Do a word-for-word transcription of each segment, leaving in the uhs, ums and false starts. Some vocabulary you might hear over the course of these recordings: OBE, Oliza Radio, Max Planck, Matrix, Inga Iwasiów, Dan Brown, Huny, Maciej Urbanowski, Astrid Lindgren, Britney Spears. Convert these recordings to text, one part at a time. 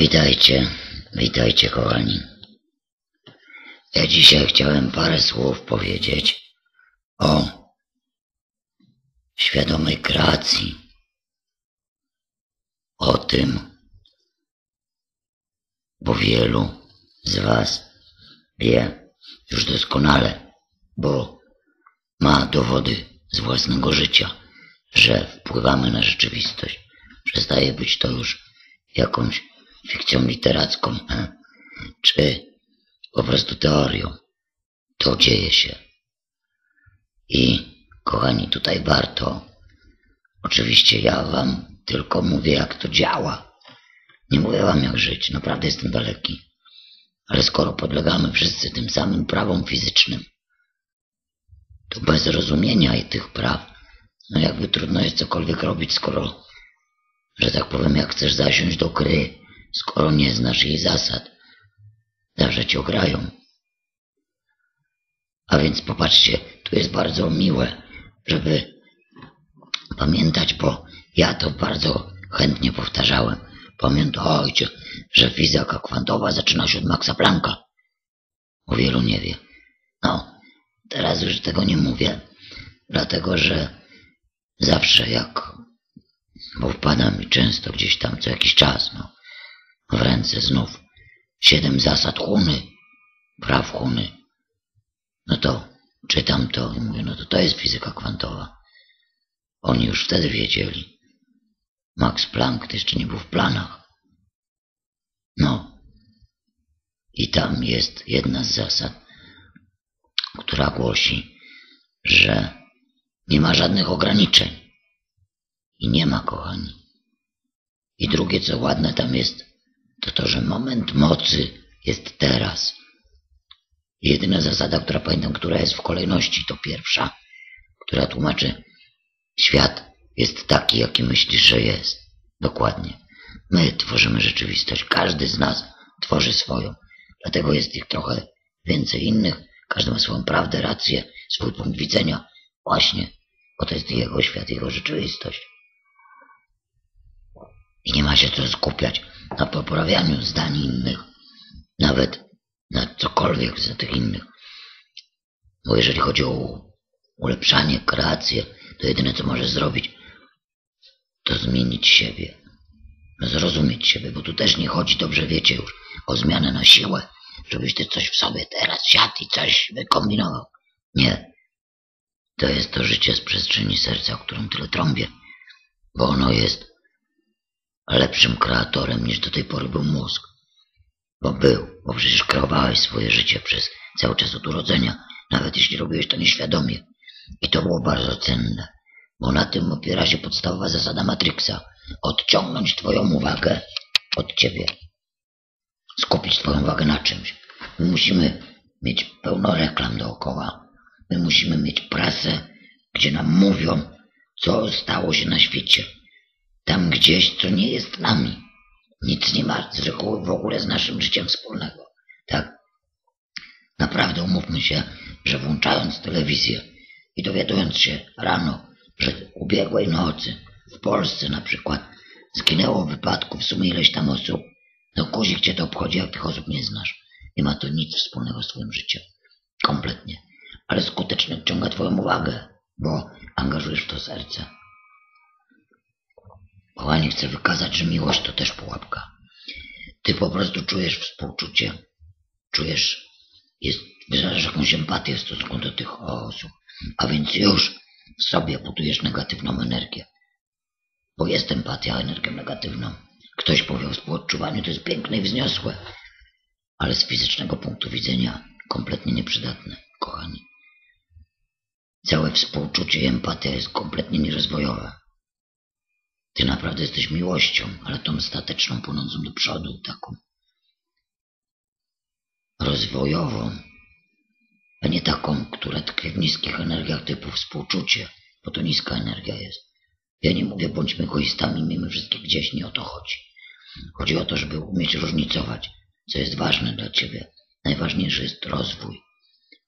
Witajcie, witajcie kochani. Ja dzisiaj chciałem parę słów powiedzieć o świadomej kreacji, o tym, bo wielu z Was wie już doskonale, bo ma dowody z własnego życia, że wpływamy na rzeczywistość. Przestaje być to już jakąś fikcją literacką, czy po prostu teorią. To dzieje się. I kochani, tutaj warto, oczywiście ja Wam tylko mówię, jak to działa. Nie mówię Wam, jak żyć, naprawdę jestem daleki. Ale skoro podlegamy wszyscy tym samym prawom fizycznym, to bez rozumienia i tych praw, no jakby trudno jest cokolwiek robić, skoro, że tak powiem, jak chcesz zasiąść do gry, skoro nie znasz jej zasad, zawsze Cię ograją. A więc popatrzcie, tu jest bardzo miłe, żeby pamiętać, bo ja to bardzo chętnie powtarzałem. Pamiętajcie, że fizyka kwantowa zaczyna się od Maxa Plancka. O wielu nie wie. No, teraz już tego nie mówię, dlatego że zawsze jak, bo wpada mi często gdzieś tam co jakiś czas, no, w ręce znów siedem zasad Huny, praw Huny, no to czytam to i mówię, no to to jest fizyka kwantowa. Oni już wtedy wiedzieli. Max Planck to jeszcze nie był w planach. No. I tam jest jedna z zasad, która głosi, że nie ma żadnych ograniczeń. I nie ma, kochani. I drugie, co ładne tam jest, to to, że moment mocy jest teraz. Jedyna zasada, która pamiętam, która jest w kolejności, to pierwsza, która tłumaczy, świat jest taki, jaki myślisz, że jest. Dokładnie. My tworzymy rzeczywistość. Każdy z nas tworzy swoją. Dlatego jest ich trochę więcej innych. Każdy ma swoją prawdę, rację, swój punkt widzenia. Właśnie, bo to jest jego świat, jego rzeczywistość. I nie ma się co skupiać na poprawianiu zdań innych. Nawet na cokolwiek z tych innych. Bo jeżeli chodzi o ulepszanie, kreację, to jedyne, co możesz zrobić, to zmienić siebie. Zrozumieć siebie, bo tu też nie chodzi, dobrze wiecie już, o zmianę na siłę, żebyś ty coś w sobie teraz siadł i coś wykombinował. Nie. To jest to życie z przestrzeni serca, o którym tyle trąbię, bo ono jest lepszym kreatorem niż do tej pory był mózg. Bo był, bo przecież kreowałeś swoje życie przez cały czas od urodzenia, nawet jeśli robiłeś to nieświadomie. I to było bardzo cenne, bo na tym opiera się podstawowa zasada Matrixa. Odciągnąć Twoją uwagę od Ciebie. Skupić Twoją uwagę na czymś. My musimy mieć pełno reklam dookoła. My musimy mieć prasę, gdzie nam mówią, co stało się na świecie. Tam gdzieś, co nie jest nami. Nic nie ma z reguły w ogóle z naszym życiem wspólnego. Tak? Naprawdę umówmy się, że włączając telewizję i dowiadując się rano, że ubiegłej nocy w Polsce na przykład zginęło w wypadku w sumie ileś tam osób, no guzik Cię to obchodzi, jak tych osób nie znasz. Nie ma to nic wspólnego z Twoim życiem. Kompletnie. Ale skutecznie odciąga Twoją uwagę, bo angażujesz w to serce. Kochani, chcę wykazać, że miłość to też pułapka. Ty po prostu czujesz współczucie. Czujesz, jest, wyrażasz jakąś empatię w stosunku do tych osób. A więc już w sobie budujesz negatywną energię. Bo jest empatia energią negatywną. Ktoś powie o współodczuwaniu, to jest piękne i wzniosłe. Ale z fizycznego punktu widzenia kompletnie nieprzydatne, kochani. Całe współczucie i empatia jest kompletnie nierozwojowe. Ty naprawdę jesteś miłością, ale tą stateczną, płynącą do przodu, taką rozwojową, a nie taką, która tkwi w niskich energiach typu współczucie, bo to niska energia jest. Ja nie mówię, bądźmy egoistami, mimo wszystko gdzieś, nie o to chodzi. Chodzi o to, żeby umieć różnicować, co jest ważne dla Ciebie. Najważniejszy jest rozwój,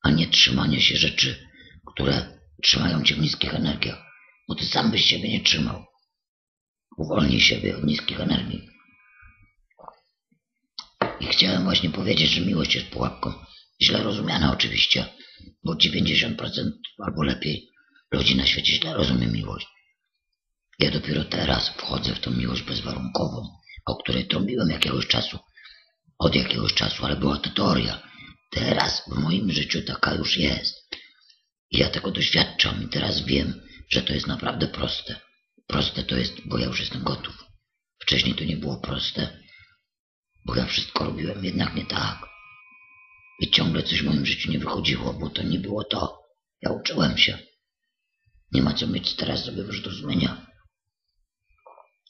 a nie trzymanie się rzeczy, które trzymają Cię w niskich energiach, bo Ty sam byś siebie nie trzymał. Uwolnij siebie od niskich energii. I chciałem właśnie powiedzieć, że miłość jest pułapką. Źle rozumiana oczywiście, bo dziewięćdziesiąt procent albo lepiej ludzi na świecie źle rozumie miłość. Ja dopiero teraz wchodzę w tą miłość bezwarunkową, o której trąbiłem jakiegoś czasu, od jakiegoś czasu, ale była to teoria. Teraz w moim życiu taka już jest. I ja tego doświadczam i teraz wiem, że to jest naprawdę proste. Proste to jest, bo ja już jestem gotów. Wcześniej to nie było proste, bo ja wszystko robiłem jednak nie tak. I ciągle coś w moim życiu nie wychodziło, bo to nie było to. Ja uczyłem się. Nie ma co mieć teraz sobie już do zmienia.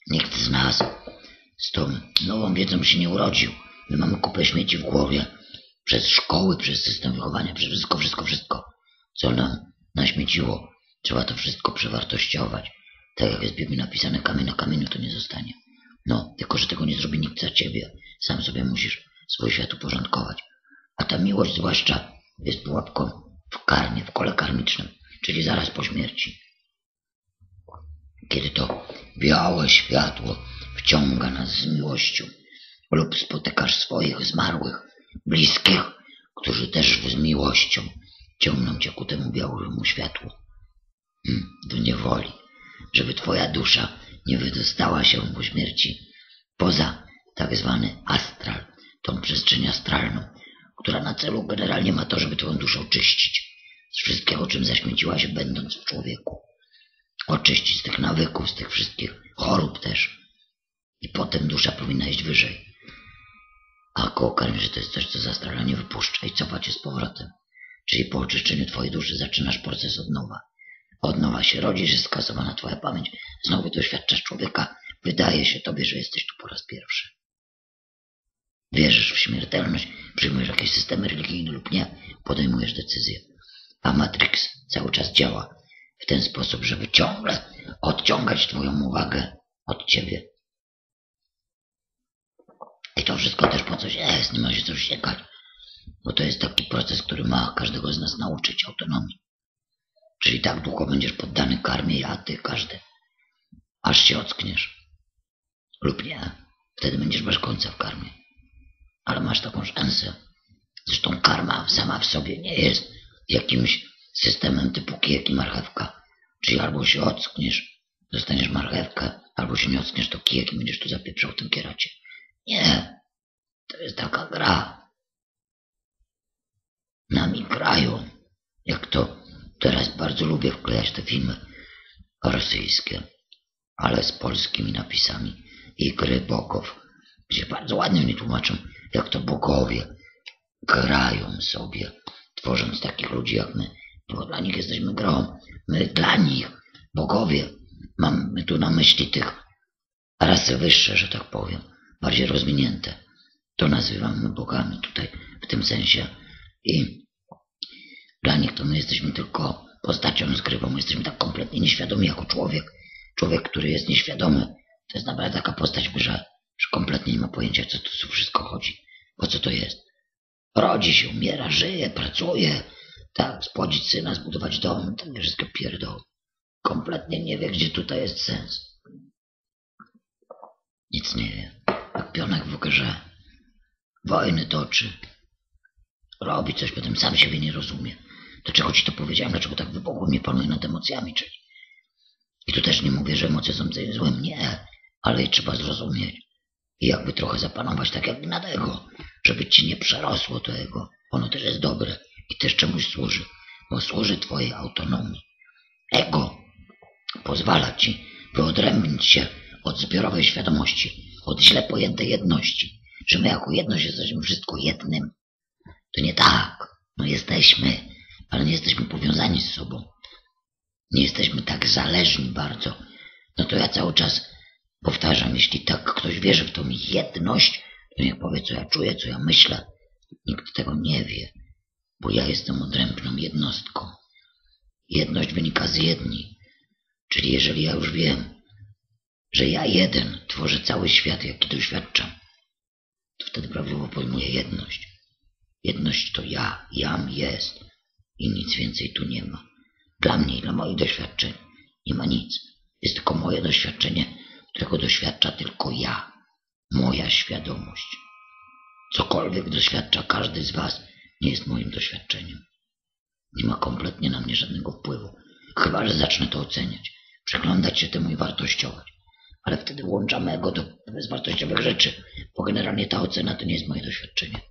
Nikt z nas z tą nową wiedzą się nie urodził. My mamy kupę śmieci w głowie. Przez szkoły, przez system wychowania, przez wszystko, wszystko, wszystko, co nam naśmieciło. Trzeba to wszystko przewartościować. Tak jak jest w Biblii napisane, kamień na kamieniu to nie zostanie. No, tylko że tego nie zrobi nikt za ciebie. Sam sobie musisz swój świat uporządkować. A ta miłość zwłaszcza jest pułapką w karmie, w kole karmicznym, czyli zaraz po śmierci. Kiedy to białe światło wciąga nas z miłością lub spotykasz swoich zmarłych, bliskich, którzy też z miłością ciągną cię ku temu białemu światłu. Do niewoli, żeby twoja dusza nie wydostała się po śmierci poza tak zwany astral, tą przestrzeń astralną, która na celu generalnie ma to, żeby twoją duszę oczyścić z wszystkiego, czym zaśmieciła się będąc w człowieku. Oczyścić z tych nawyków, z tych wszystkich chorób też. I potem dusza powinna iść wyżej. A koło karmi, że to jest coś, co z astrala nie wypuszcza i cofa cię z powrotem. Czyli po oczyszczeniu twojej duszy zaczynasz proces od nowa. Od nowa się rodzisz, jest skasowana twoja pamięć. Znowu doświadczasz człowieka. Wydaje się tobie, że jesteś tu po raz pierwszy. Wierzysz w śmiertelność, przyjmujesz jakieś systemy religijne lub nie, podejmujesz decyzję. A Matrix cały czas działa w ten sposób, żeby ciągle odciągać twoją uwagę od ciebie. I to wszystko też po coś jest, nie ma się co wściekać. Bo to jest taki proces, który ma każdego z nas nauczyć autonomii. Czyli tak długo będziesz poddany karmie, ja, ty, każdy. Aż się ockniesz. Lub nie. Wtedy będziesz bez końca w karmie. Ale masz taką szansę. Zresztą karma sama w sobie nie jest jakimś systemem typu kijek i marchewka. Czyli albo się ockniesz, dostaniesz marchewkę, albo się nie ockniesz, to kijek i będziesz tu zapieprzał w tym kieracie. Nie. To jest taka gra. Nami grają. Jak to teraz bardzo lubię wklejać te filmy rosyjskie, ale z polskimi napisami i gry bogów, gdzie bardzo ładnie mi tłumaczą, jak to bogowie grają sobie, tworząc takich ludzi jak my, bo dla nich jesteśmy grą. My dla nich, bogowie, mamy tu na myśli tych rasy wyższe, że tak powiem, bardziej rozwinięte. To nazywamy bogami tutaj w tym sensie i dla nich to my jesteśmy tylko postacią z gry, bo my jesteśmy tak kompletnie nieświadomi jako człowiek. Człowiek, który jest nieświadomy, to jest naprawdę taka postać, że, że kompletnie nie ma pojęcia, co tu wszystko chodzi. Po co to jest? Rodzi się, umiera, żyje, pracuje, tak, spłodzić syna, zbudować dom, tak wszystko pierdoł. Kompletnie nie wie, gdzie tutaj jest sens. Nic nie wie. Jak pionek w grze. Wojny toczy. Robi coś, potem sam siebie nie rozumie. Dlaczego ci to powiedziałem? Dlaczego tak wybuchło mnie panuje nad emocjami? Czyli... I tu też nie mówię, że emocje są złym. Nie, ale je trzeba zrozumieć. I jakby trochę zapanować tak jakby nad ego. Żeby ci nie przerosło to ego. Ono też jest dobre. I też czemuś służy. Bo służy twojej autonomii. Ego pozwala ci wyodrębnić się od zbiorowej świadomości. Od źle pojętej jedności. Że my jako jedność jesteśmy wszystko jednym. To nie tak. No jesteśmy. Ale nie jesteśmy powiązani z sobą. Nie jesteśmy tak zależni bardzo. No to ja cały czas powtarzam, jeśli tak ktoś wierzy w tą jedność, to niech powie, co ja czuję, co ja myślę. Nikt tego nie wie, bo ja jestem odrębną jednostką. Jedność wynika z jedni. Czyli jeżeli ja już wiem, że ja jeden tworzę cały świat, jaki doświadczam, to wtedy prawidłowo pojmuję jedność. Jedność to ja, jam jest i nic więcej tu nie ma. Dla mnie i dla moich doświadczeń nie ma nic. Jest tylko moje doświadczenie, którego doświadcza tylko ja. Moja świadomość. Cokolwiek doświadcza każdy z was nie jest moim doświadczeniem. Nie ma kompletnie na mnie żadnego wpływu, chyba że zacznę to oceniać, przyglądać się temu i wartościować. Ale wtedy włączamy ego do bezwartościowych rzeczy, bo generalnie ta ocena to nie jest moje doświadczenie.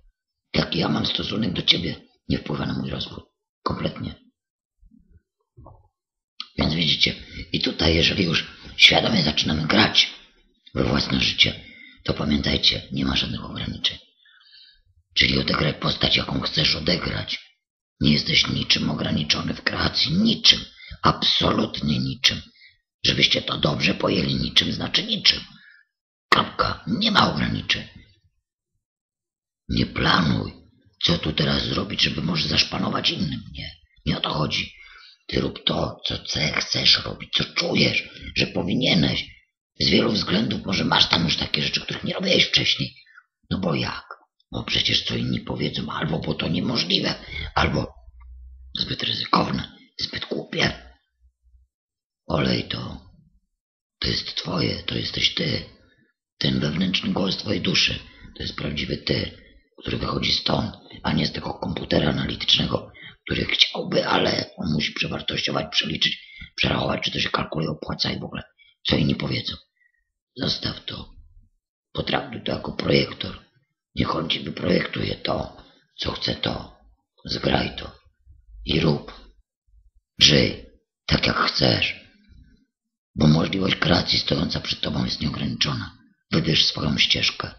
Jaki ja mam stosunek do ciebie, nie wpływa na mój rozwój. Kompletnie. Więc widzicie, i tutaj jeżeli już świadomie zaczynamy grać we własne życie, to pamiętajcie, nie ma żadnych ograniczeń. Czyli odegraj postać, jaką chcesz odegrać. Nie jesteś niczym ograniczony w kreacji, niczym, absolutnie niczym. Żebyście to dobrze pojęli, niczym znaczy niczym. Kropka, nie ma ograniczeń. Nie planuj, co tu teraz zrobić, żeby może zaszpanować innym. Nie, nie o to chodzi. Ty rób to, co chcesz robić, co czujesz, że powinieneś. Z wielu względów może masz tam już takie rzeczy, których nie robiłeś wcześniej. No bo jak? Bo przecież co inni powiedzą, albo bo to niemożliwe, albo zbyt ryzykowne, zbyt głupie. Olej to. To jest twoje, to jesteś ty. Ten wewnętrzny głos twojej duszy, to jest prawdziwy ty, który wychodzi stąd, a nie z tego komputera analitycznego, który chciałby, ale on musi przewartościować, przeliczyć, przerachować, czy to się kalkuluje, opłaca i w ogóle. Co inni powiedzą. Zostaw to. Potraktuj to jako projektor. Niech on ci wyprojektuje to, co chce to. Zgraj to. I rób. Żyj. Tak jak chcesz. Bo możliwość kreacji stojąca przed tobą jest nieograniczona. Wybierz swoją ścieżkę.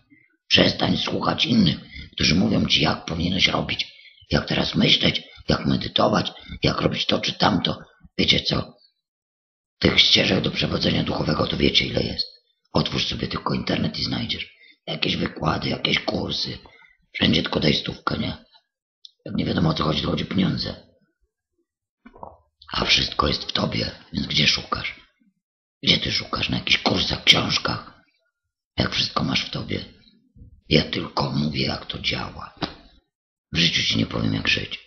Przestań słuchać innych, którzy mówią ci, jak powinieneś robić. Jak teraz myśleć, jak medytować, jak robić to czy tamto. Wiecie co? Tych ścieżek do przewodzenia duchowego to wiecie ile jest. Otwórz sobie tylko internet i znajdziesz. Jakieś wykłady, jakieś kursy. Wszędzie tylko daj stówkę, nie? Jak nie wiadomo o co chodzi, to chodzi o pieniądze. A wszystko jest w tobie, więc gdzie szukasz? Gdzie ty szukasz? Na jakichś kursach, książkach? Jak wszystko masz w tobie? Ja tylko mówię, jak to działa. W życiu ci nie powiem, jak żyć.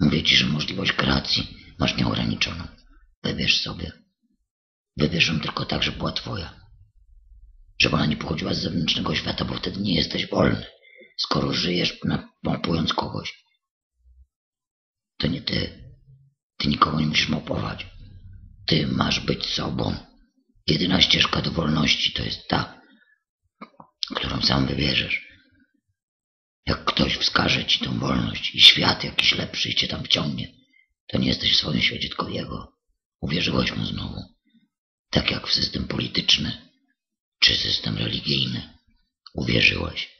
Mówię ci, że możliwość kreacji masz nieograniczoną. Wybierz sobie. Wybierz ją tylko tak, żeby była twoja. Żeby ona nie pochodziła z zewnętrznego świata, bo wtedy nie jesteś wolny. Skoro żyjesz małpując kogoś, to nie ty. Ty nikogo nie musisz małpować. Ty masz być sobą. Jedyna ścieżka do wolności to jest ta, którą sam wybierzesz. Jak ktoś wskaże ci tą wolność i świat jakiś lepszy i cię tam wciągnie, to nie jesteś w swoim świecie, tylko jego. Uwierzyłeś mu znowu. Tak jak w system polityczny czy system religijny. Uwierzyłeś.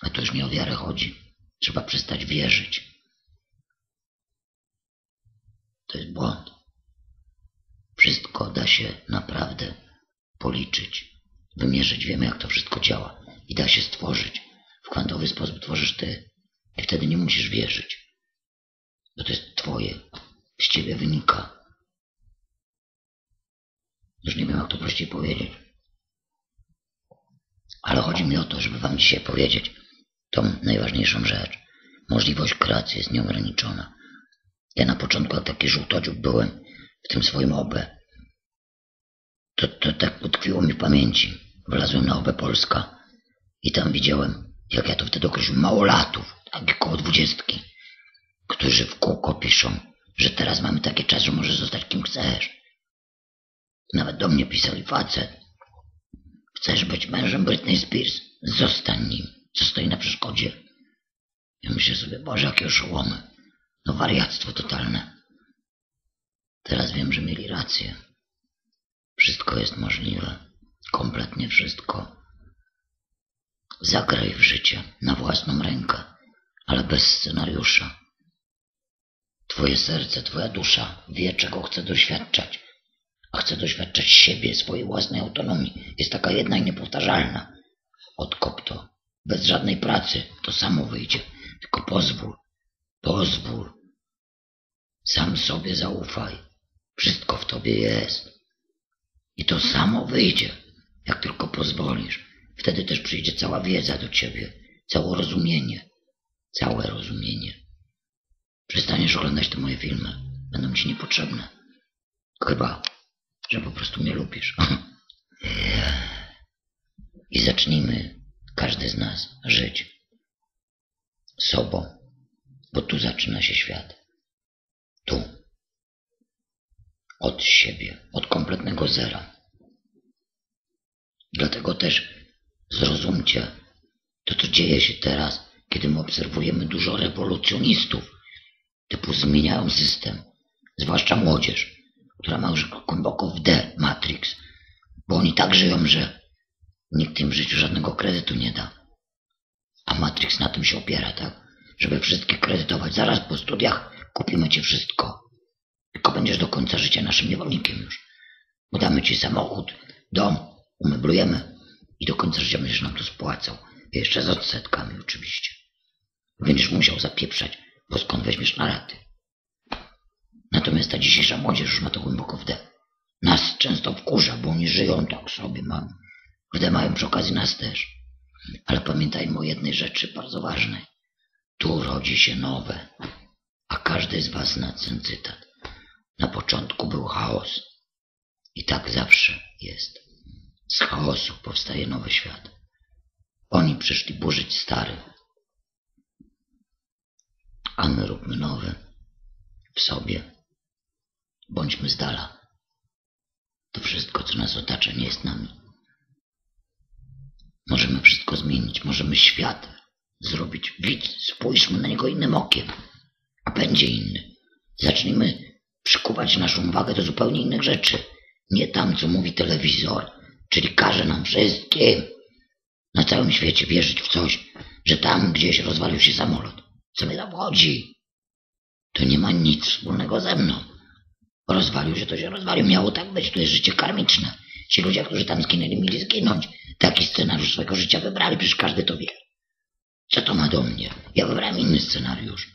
A to już nie o wiarę chodzi. Trzeba przestać wierzyć. To jest błąd. Wszystko da się naprawdę policzyć, wymierzyć. Wiemy, jak to wszystko działa. I da się stworzyć. W kwantowy sposób tworzysz ty. I wtedy nie musisz wierzyć. Bo to jest twoje. Z ciebie wynika. Już nie wiem, jak to prościej powiedzieć. Ale chodzi mi o to, żeby wam dzisiaj powiedzieć tą najważniejszą rzecz. Możliwość kreacji jest nieograniczona. Ja na początku, jak taki żółtodziób byłem w tym swoim O B E, to, to tak utkwiło mi w pamięci. Wlazłem na O B E Polska i tam widziałem, jak ja to wtedy określiłem, małolatów, tak koło dwudziestki, którzy w kółko piszą, że teraz mamy taki czas, że możesz zostać kim chcesz. Nawet do mnie pisali facet. Chcesz być mężem Britney Spears? Zostań nim. Co stoi na przeszkodzie? Ja myślę sobie, Boże, jakie oszołomy. No wariactwo totalne. Teraz wiem, że mieli rację. Wszystko jest możliwe. Kompletnie wszystko. Zagraj w życie na własną rękę, ale bez scenariusza. Twoje serce, twoja dusza wie, czego chce doświadczać. A chce doświadczać siebie, swojej własnej autonomii. Jest taka jedna i niepowtarzalna. Odkop to. Bez żadnej pracy to samo wyjdzie. Tylko pozwól. Pozwól. Sam sobie zaufaj. Wszystko w tobie jest. I to samo wyjdzie, jak tylko pozwolisz. Wtedy też przyjdzie cała wiedza do ciebie. Całe rozumienie. Całe rozumienie. Przestaniesz oglądać te moje filmy. Będą ci niepotrzebne. Chyba że po prostu mnie lubisz. I zacznijmy każdy z nas żyć sobą, bo tu zaczyna się świat. Tu. Od siebie, od kompletnego zera. Dlatego też zrozumcie, to co dzieje się teraz, kiedy my obserwujemy dużo rewolucjonistów, typu zmieniają system, zwłaszcza młodzież, która ma już głęboko w D Matrix, bo oni tak żyją, że nikt im w życiu żadnego kredytu nie da. A Matrix na tym się opiera, tak? Żeby wszystkich kredytować. Zaraz po studiach kupimy ci wszystko. Tylko będziesz do końca życia naszym niewolnikiem już. Bo damy ci samochód, dom, umeblujemy i do końca życia będziesz nam to spłacał. Jeszcze z odsetkami oczywiście. Będziesz musiał zapieprzać, bo skąd weźmiesz na raty. Natomiast ta dzisiejsza młodzież już ma to głęboko w D. Nas często wkurza, bo oni żyją tak sobie, mam. W D mają przy okazji nas też. Ale pamiętajmy o jednej rzeczy bardzo ważnej. Tu rodzi się nowe, a każdy z was zna ten cytat. Na początku był chaos i tak zawsze jest. Z chaosu powstaje nowy świat. Oni przyszli burzyć stary, a my róbmy nowy w sobie. Bądźmy z dala. To wszystko, co nas otacza, nie jest nami. Możemy wszystko zmienić, możemy świat zrobić. Widz, spójrzmy na niego innym okiem, a będzie inny. Zacznijmy przykuwać naszą uwagę do zupełnie innych rzeczy. Nie tam, co mówi telewizor, czyli każe nam wszystkim na całym świecie wierzyć w coś, że tam gdzieś rozwalił się samolot. Co mnie tam chodzi? To nie ma nic wspólnego ze mną. Rozwalił się, to się rozwalił. Miało tak być, to jest życie karmiczne. Ci ludzie, którzy tam zginęli, mieli zginąć. Taki scenariusz swojego życia wybrali, przecież każdy to wie. Co to ma do mnie? Ja wybrałem inny scenariusz.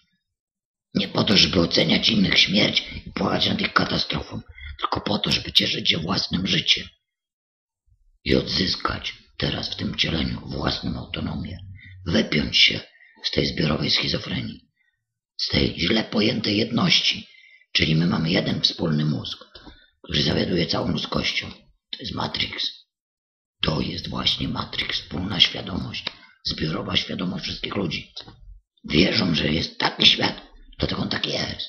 Nie po to, żeby oceniać innych śmierć i płakać nad ich katastrofą, tylko po to, żeby cieszyć się własnym życiem i odzyskać teraz w tym wcieleniu własną autonomię, wypiąć się z tej zbiorowej schizofrenii, z tej źle pojętej jedności, czyli my mamy jeden wspólny mózg, który zawiaduje całą ludzkością. To jest Matrix. To jest właśnie Matrix, wspólna świadomość, zbiorowa świadomość wszystkich ludzi. Wierzą, że jest taki świat, dlatego on taki jest.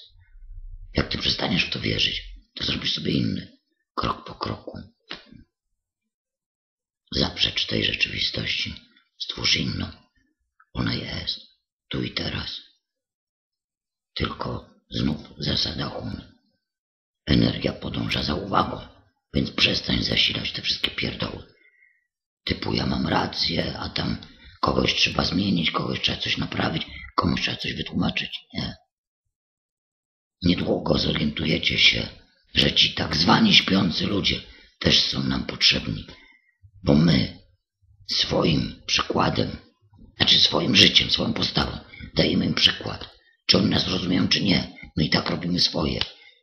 Jak ty przestaniesz w to wierzyć, to zrobisz sobie inny, krok po kroku. Zaprzecz tej rzeczywistości, stwórz inną. Ona jest, tu i teraz. Tylko znów zasada Huny. Energia podąża za uwagą, więc przestań zasilać te wszystkie pierdoły. Typu ja mam rację, a tam kogoś trzeba zmienić, kogoś trzeba coś naprawić, komuś trzeba coś wytłumaczyć. Nie. Niedługo zorientujecie się, że ci tak zwani śpiący ludzie też są nam potrzebni, bo my swoim przykładem, znaczy swoim życiem, swoją postawą dajemy im przykład. Czy oni nas rozumieją, czy nie. My i tak robimy swoje.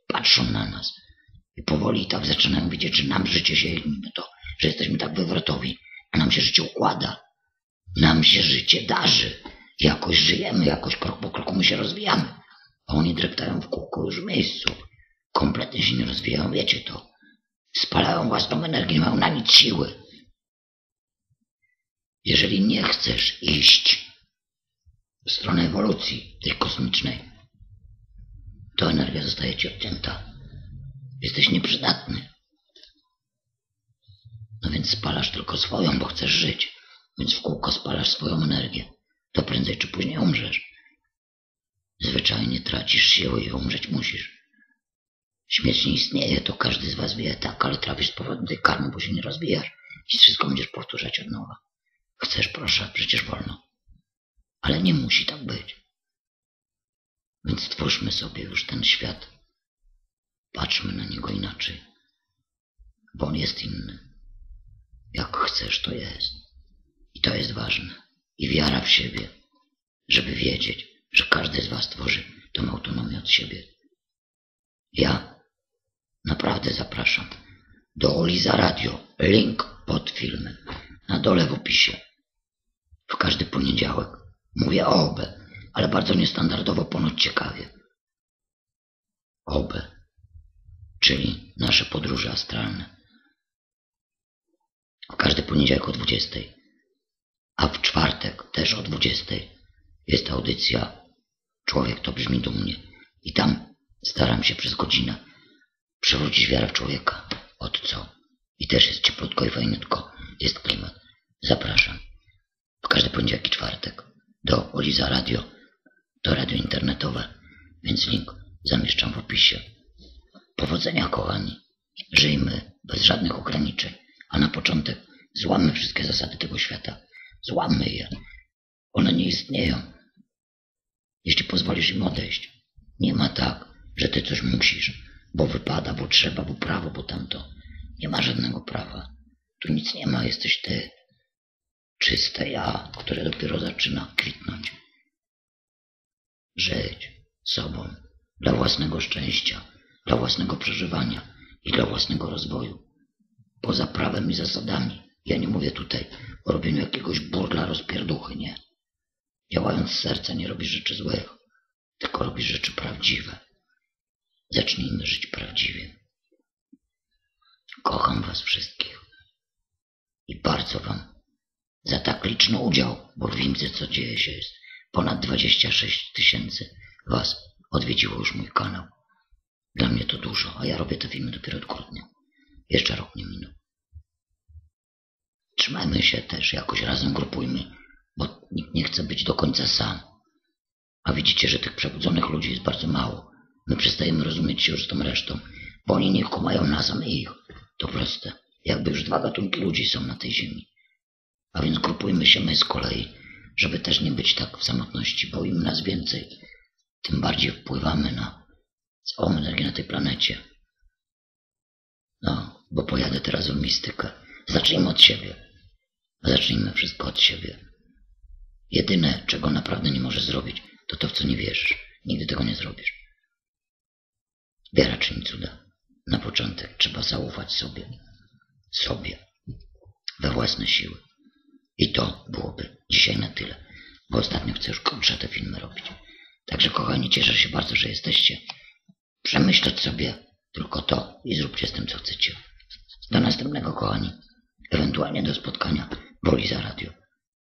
Patrzą na nas i powoli i tak zaczynają widzieć, że nam życie się jednimy to, że jesteśmy tak wywrotowi. Nam się życie układa, nam się życie darzy, jakoś żyjemy, jakoś krok po kroku my się rozwijamy, a oni dreptają w kółko już w miejscu, kompletnie się nie rozwijają, wiecie to, spalają własną energię, nie mają na nic siły. Jeżeli nie chcesz iść w stronę ewolucji tej kosmicznej, to energia zostaje ci odcięta, jesteś nieprzydatny. No więc spalasz tylko swoją, bo chcesz żyć. Więc w kółko spalasz swoją energię. To prędzej czy później umrzesz. Zwyczajnie tracisz siły i umrzeć musisz. Śmierć nie istnieje, to każdy z was wie, tak, ale trafisz z powrotem do tej karmy, bo się nie rozwijasz. I wszystko będziesz powtarzać od nowa. Chcesz, proszę, przecież wolno. Ale nie musi tak być. Więc stwórzmy sobie już ten świat. Patrzmy na niego inaczej. Bo on jest inny. Jak chcesz, to jest. I to jest ważne. I wiara w siebie, żeby wiedzieć, że każdy z was tworzy tą autonomię od siebie. Ja naprawdę zapraszam do Oliza Radio. Link pod filmem. Na dole w opisie. W każdy poniedziałek mówię o O B E, ale bardzo niestandardowo, ponoć ciekawie. O B E, czyli nasze podróże astralne. W każdy poniedziałek o dwudziestej. a w czwartek też o dwudziestej jest audycja Człowiek to brzmi dumnie i tam staram się przez godzinę przywrócić wiarę w człowieka. Od co? I też jest cieplutko i fajnutko. Jest klimat. Zapraszam. W każdy poniedziałek i czwartek do Oliza Radio. To radio internetowe, więc link zamieszczam w opisie. Powodzenia, kochani. Żyjmy bez żadnych ograniczeń, a na początek złammy wszystkie zasady tego świata. Złammy je. One nie istnieją. Jeśli pozwolisz im odejść, nie ma tak, że ty coś musisz, bo wypada, bo trzeba, bo prawo, bo tamto. Nie ma żadnego prawa. Tu nic nie ma, jesteś ty. Czyste ja, które dopiero zaczyna kwitnąć. Żyć sobą dla własnego szczęścia, dla własnego przeżywania i dla własnego rozwoju. Poza prawem i zasadami. Ja nie mówię tutaj o robieniu jakiegoś burla, rozpierduchy, nie. Działając z serca nie robisz rzeczy złych, tylko robisz rzeczy prawdziwe. Zacznijmy żyć prawdziwie. Kocham was wszystkich i bardzo wam za tak liczny udział, bo widzę, co dzieje się, jest ponad dwadzieścia sześć tysięcy was odwiedziło już mój kanał. Dla mnie to dużo, a ja robię te filmy dopiero od grudnia. Jeszcze rok nie minął. Trzymajmy się też, jakoś razem grupujmy, bo nikt nie chce być do końca sam. A widzicie, że tych przebudzonych ludzi jest bardzo mało. My przestajemy rozumieć się już z tą resztą, bo oni nie kumają nas, a my ich. To proste. Jakby już dwa gatunki ludzi są na tej ziemi. A więc grupujmy się my z kolei, żeby też nie być tak w samotności, bo im nas więcej, tym bardziej wpływamy na całą energię na tej planecie. No, bo pojadę teraz o mistykę. Zacznijmy od siebie. Zacznijmy wszystko od siebie. Jedyne, czego naprawdę nie możesz zrobić, to to, w co nie wierzysz. Nigdy tego nie zrobisz. Wiara czyni cuda. Na początek trzeba zaufać sobie. Sobie. We własne siły. I to byłoby dzisiaj na tyle. Bo ostatnio chcę już kończę te filmy robić. Także kochani, cieszę się bardzo, że jesteście. Przemyśleć sobie tylko to i zróbcie z tym, co chcecie. Do następnego, kochani. Ewentualnie do spotkania w Oliza Radio.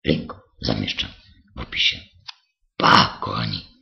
Link zamieszczam w opisie. Pa, kochani!